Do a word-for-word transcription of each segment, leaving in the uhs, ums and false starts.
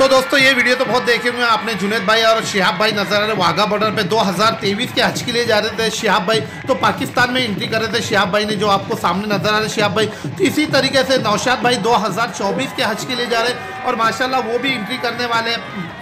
तो दोस्तों ये वीडियो तो बहुत देखे हुए हैं आपने। जुनेद भाई और शिहाब भाई नजर आ रहे वाघा बॉर्डर पे दो हज़ार तेईस के हज के लिए जा रहे थे शिहाब भाई, तो पाकिस्तान में एंट्री कर रहे थे शिहाब भाई ने, जो आपको सामने नजर आ रहे शिहाब भाई। तो इसी तरीके से नौशाद भाई दो हज़ार चौबीस के हज के लिए जा रहे और माशाल्लाह वो भी एंट्री करने वाले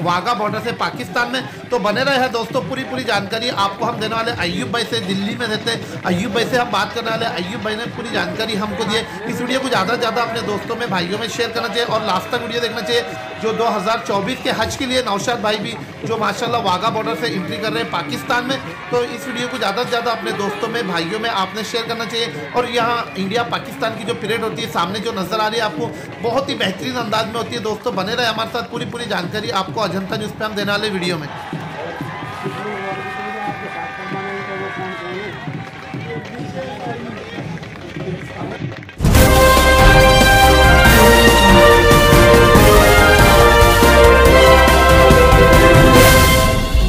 वाघा बॉर्डर से पाकिस्तान में। तो बने रहे हैं दोस्तों, पूरी पूरी जानकारी आपको हम देने वाले। अय्यूब भाई से दिल्ली में रहते अय्यूब भाई से हम बात करने वाले। अय्यूब भाई ने पूरी जानकारी हमको दिए। इस वीडियो को ज़्यादा से ज़्यादा अपने दोस्तों में भाइयों में शेयर करना चाहिए और लास्ट तक वीडियो देखना चाहिए। जो दो हज़ार चौबीस के हज के लिए नौशाद भाई भी जो माशाल्लाह वाघा बॉर्डर से एंट्री कर रहे हैं पाकिस्तान में, तो इस वीडियो को ज़्यादा से ज़्यादा अपने दोस्तों में भाइयों में आपने शेयर करना चाहिए। और यहाँ इंडिया पाकिस्तान की जो पीरियड होती है सामने जो नज़र आ रही है आपको, बहुत ही बेहतरीन अंदाज में होती है। दोस्तों बने रहे हमारे साथ, पूरी पूरी जानकारी आपको अजंता न्यूज पे हम देने वाले वीडियो में।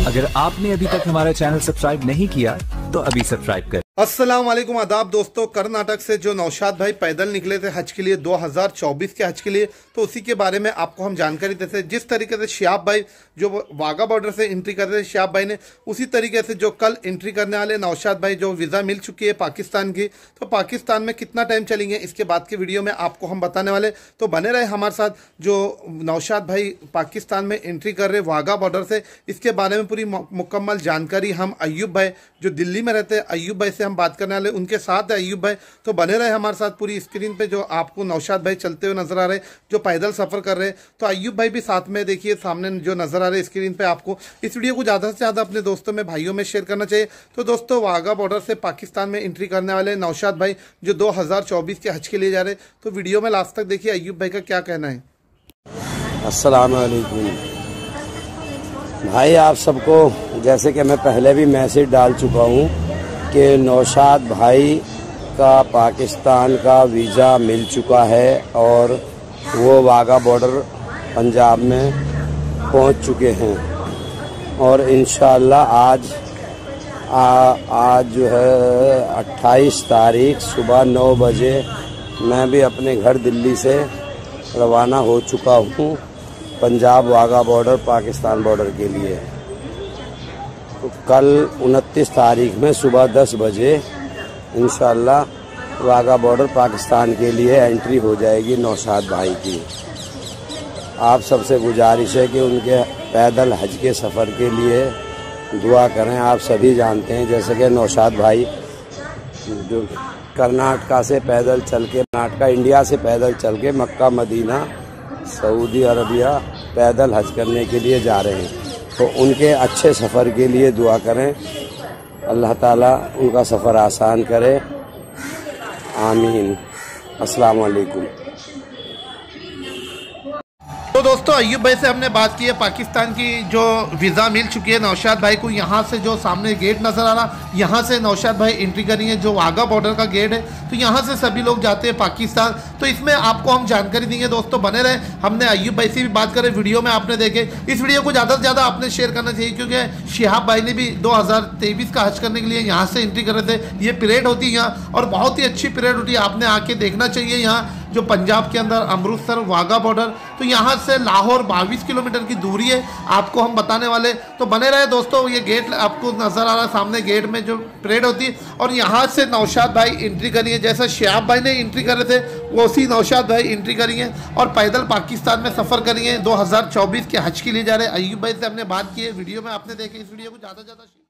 अगर आपने अभी तक हमारा चैनल सब्सक्राइब नहीं किया तो अभी सब्सक्राइब करें। अस्सलाम वालेकुम, आदाब दोस्तों। कर्नाटक से जो नौशाद भाई पैदल निकले थे हज के लिए दो हज़ार चौबीस के हज के लिए, तो उसी के बारे में आपको हम जानकारी देते हैं। जिस तरीके से शिहाब भाई जो वाघा बॉर्डर से एंट्री कर रहे थे शिहाब भाई ने, उसी तरीके से जो कल एंट्री करने वाले नौशाद भाई जो वीज़ा मिल चुकी है पाकिस्तान की, तो पाकिस्तान में कितना टाइम चलेंगे इसके बाद के वीडियो में आपको हम बताने वाले। तो बने रहे हमारे साथ, जो नौशाद भाई पाकिस्तान में एंट्री कर रहे वाघा बॉर्डर से, इसके बारे में पूरी मुकम्मल जानकारी हम अय्यूब भाई जो दिल्ली में रहते अय्यूब भाई से हम बात करने वाले। उनके साथ है अय्यूब भाई, तो बने रहे हमारे साथ। पूरी स्क्रीन पे जो आपको नौशाद भाई चलते हुए नजर आ रहे जो पैदल सफर कर रहे, तो अय्यूब भाई भी साथ में देखिए सामने जो नजर आ रहे स्क्रीन पे आपको। इस वीडियो को ज्यादा से ज्यादा अपने दोस्तों में भाइयों में शेयर करना चाहिए। तो दोस्तों वाघा बॉर्डर से पाकिस्तान में एंट्री करने वाले नौशाद भाई जो दो हजार चौबीस के हज के लिए जा रहे, तो वीडियो में लास्ट तक देखिए अय्यूब भाई का क्या कहना है। अस्सलाम वालेकुम भाई, आप सबको जैसे कि मैं पहले भी मैसेज डाल चुका हूँ के नौशाद भाई का पाकिस्तान का वीज़ा मिल चुका है और वो वाघा बॉर्डर पंजाब में पहुंच चुके हैं और इंशाल्लाह आज आ, आज जो है अट्ठाईस तारीख सुबह नौ बजे मैं भी अपने घर दिल्ली से रवाना हो चुका हूं पंजाब वाघा बॉर्डर पाकिस्तान बॉर्डर के लिए। तो कल उनतीस तारीख में सुबह दस बजे इंशाल्लाह वाघा बॉर्डर पाकिस्तान के लिए एंट्री हो जाएगी नौशाद भाई की। आप सबसे गुजारिश है कि उनके पैदल हज के सफ़र के लिए दुआ करें। आप सभी जानते हैं जैसे कि नौशाद भाई जो कर्नाटका से पैदल चल के कर्नाटका इंडिया से पैदल चल के मक्का मदीना सऊदी अरबिया पैदल हज करने के लिए जा रहे हैं, तो उनके अच्छे सफ़र के लिए दुआ करें। अल्लाह ताला उनका सफ़र आसान करे, आमीन। अस्सलाम वालेकुम। तो दोस्तों अय्यूब भाई से हमने बात की है, पाकिस्तान की जो वीज़ा मिल चुकी है नौशाद भाई को। यहाँ से जो सामने गेट नज़र आ रहा, यहाँ से नौशाद भाई एंट्री करी है जो वाघा बॉर्डर का गेट है, तो यहाँ से सभी लोग जाते हैं पाकिस्तान। तो इसमें आपको हम जानकारी देंगे दोस्तों, बने रहे। हमने अय्यूब भाई से भी बात करें, वीडियो में आपने देखे। इस वीडियो को ज़्यादा से ज़्यादा आपने शेयर करना चाहिए क्योंकि शिहाब भाई ने भी दो हज़ार तेईस का हज करने के लिए यहाँ से एंट्री कर रहे थे। ये पीरियड होती है यहाँ और बहुत ही अच्छी पीरियड होती है, आपने आके देखना चाहिए। यहाँ जो पंजाब के अंदर अमृतसर वाघा बॉर्डर, तो यहाँ से लाहौर बाईस किलोमीटर की दूरी है, आपको हम बताने वाले। तो बने रहे दोस्तों, ये गेट आपको नज़र आ रहा है सामने गेट में जो परेड होती है और यहाँ से नौशाद भाई एंट्री करी है। जैसा शिहाब भाई ने एंट्री कर रहे थे वो उसी नौशाद भाई एंट्री करी है और पैदल पाकिस्तान में सफ़र करी है दो हज़ार चौबीस के हज के लिए जा रहे। अय्यूब भाई से हमने बात की है, वीडियो में आपने देखे। इस वीडियो को ज़्यादा से ज़्यादा